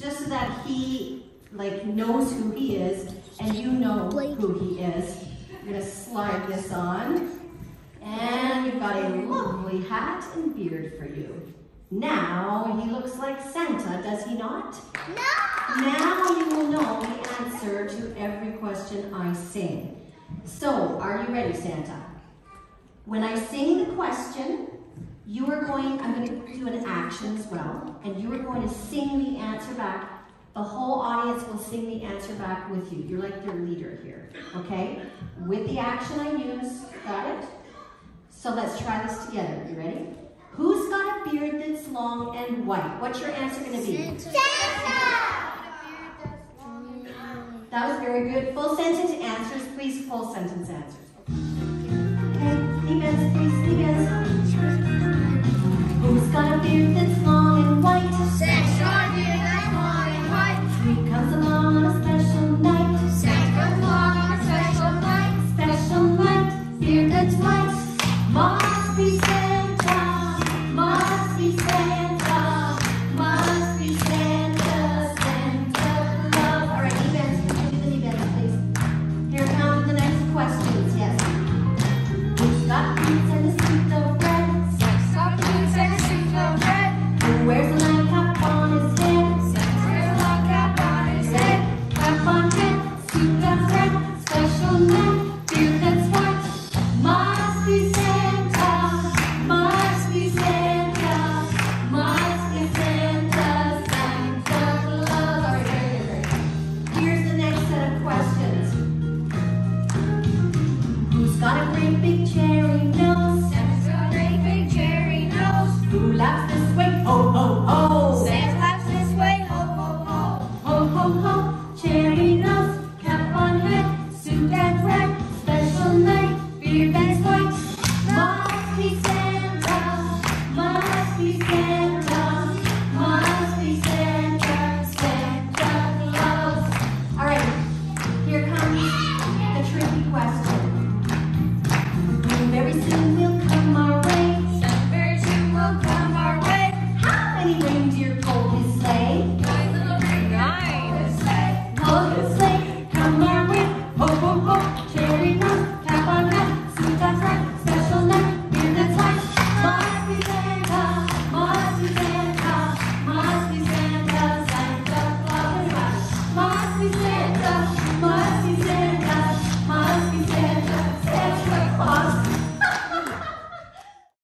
just so that he knows who he is and you know who he is. You're gonna slide this on, and you've got a lovely hat and beard for you. Now he looks like Santa, does he not? No! Now you will know the answer to every question I sing. So, are you ready, Santa? When I sing the question, you are going, I'm going to do an action as well, and you are going to sing the answer back. The whole audience will sing the answer back with you. You're like their leader here, okay? With the action I use, got it? So let's try this together. You ready? Who's got a beard that's long and white? What's your answer going to be? Santa! That was very good. Full sentence answers, please. Full sentence answers. Okay, defense, please, defense.